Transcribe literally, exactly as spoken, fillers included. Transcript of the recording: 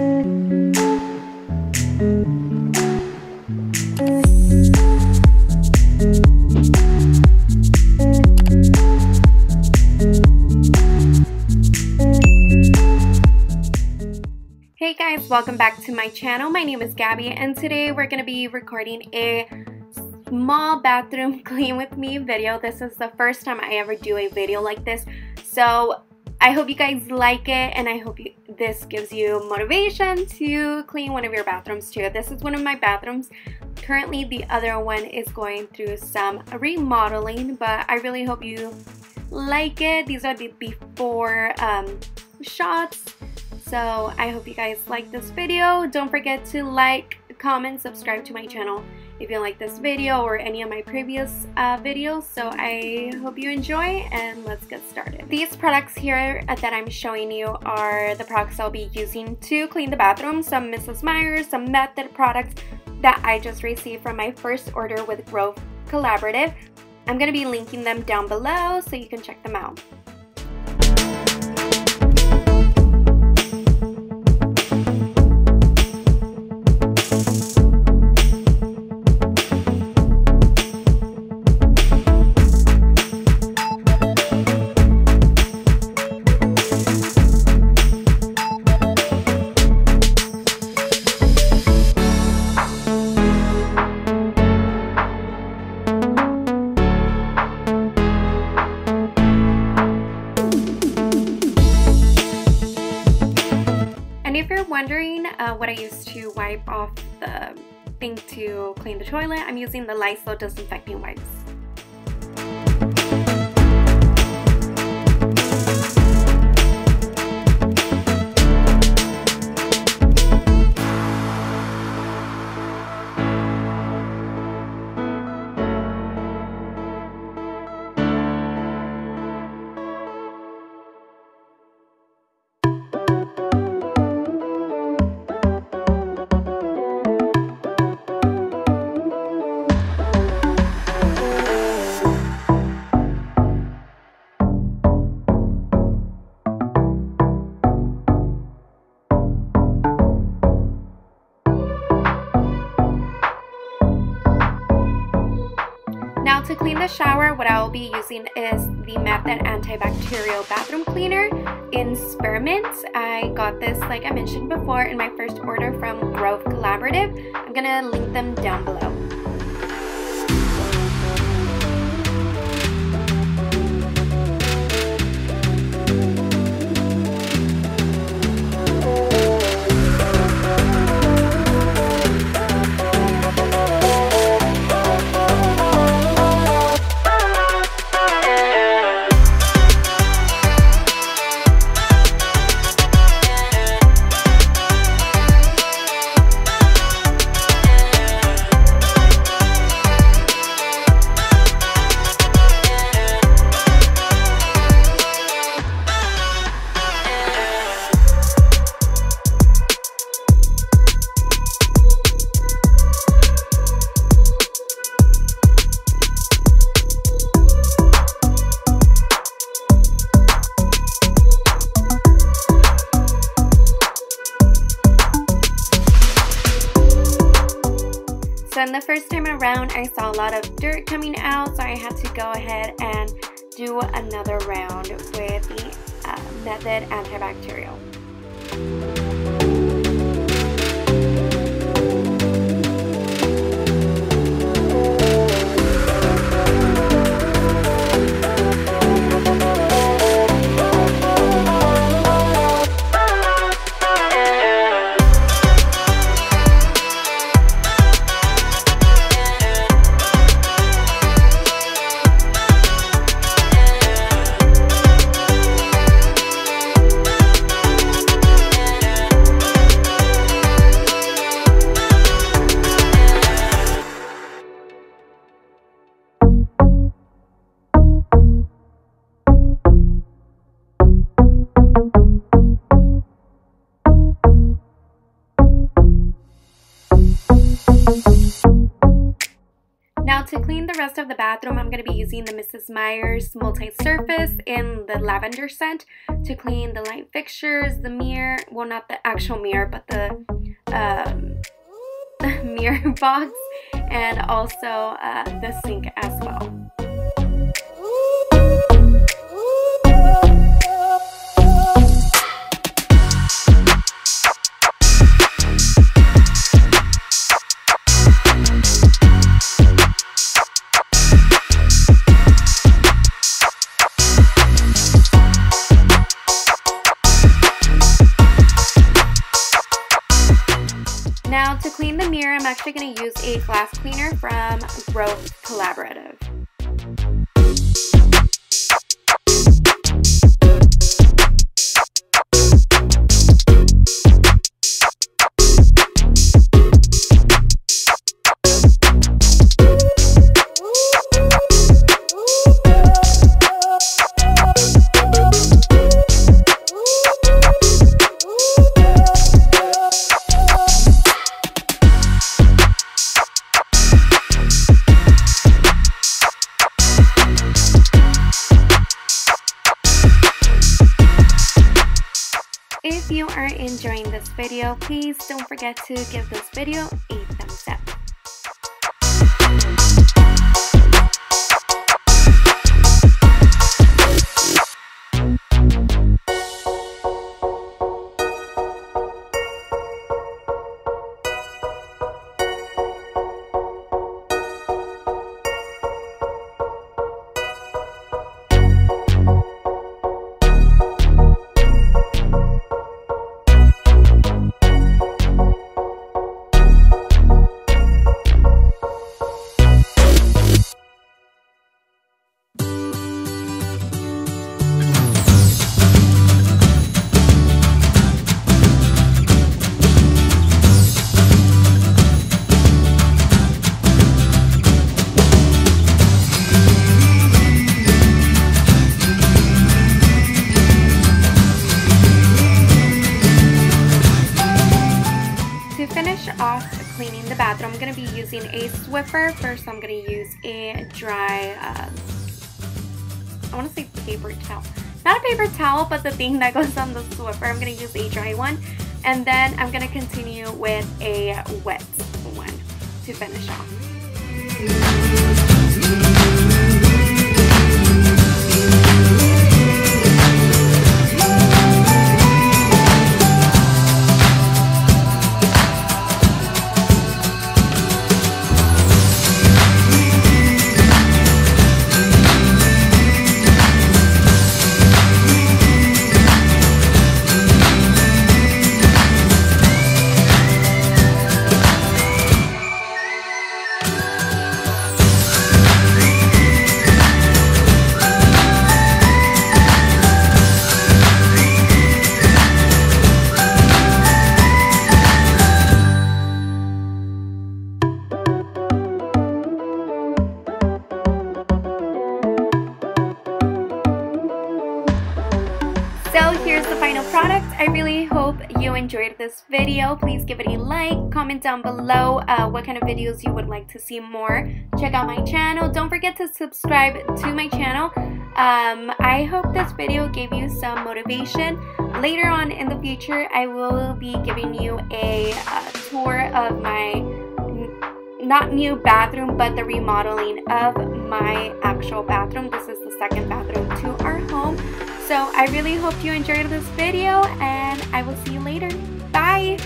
Hey guys, welcome back to my channel. My name is Gabby and today we're going to be recording a small bathroom clean with me video. This is the first time I ever do a video like this, so I hope you guys like it and I hope you, this gives you motivation to clean one of your bathrooms too. This is one of my bathrooms. Currently the other one is going through some remodeling, but I really hope you like it. These are the before um, shots. So I hope you guys like this video. Don't forget to like, comment, subscribe to my channel if you like this video or any of my previous uh, videos. So I hope you enjoy and let's get started. These products here that I'm showing you are the products I'll be using to clean the bathroom. Some Missus Meyer's, some Method products that I just received from my first order with Grove Collaborative. I'm going to be linking them down below so you can check them out. Wondering uh, what I use to wipe off the thing to clean the toilet, I'm using the Lysol disinfecting wipes. To clean the shower, what I will be using is the Method antibacterial bathroom cleaner in spearmint. I got this, like I mentioned before, in my first order from Grove Collaborative. I'm gonna link them down below. And the first time around I saw a lot of dirt coming out, so I had to go ahead and do another round with the uh, Method antibacterial. to clean the rest of the bathroom, I'm going to be using the Missus Meyer's multi-surface in the lavender scent to clean the light fixtures, the mirror, well, not the actual mirror, but the um, mirror box, and also uh, the sink as well. Now to clean the mirror, I'm actually going to use a glass cleaner from Grove Collaborative. If you are enjoying this video, please don't forget to give this video a thumbs up. Cleaning the bathroom, I'm going to be using a Swiffer. First, I'm going to use a dry, uh, I want to say paper towel. Not a paper towel, but the thing that goes on the Swiffer. I'm going to use a dry one. And then I'm going to continue with a wet one to finish off. So here's the final product. I really hope you enjoyed this video. Please give it a like, comment down below uh, what kind of videos you would like to see more. Check out my channel. Don't forget to subscribe to my channel. Um, I hope this video gave you some motivation. Later on in the future, I will be giving you a uh, tour of my, not new bathroom, but the remodeling of my actual bathroom. This is the second bathroom to our home. So I really hope you enjoyed this video, and I will see you later. Bye!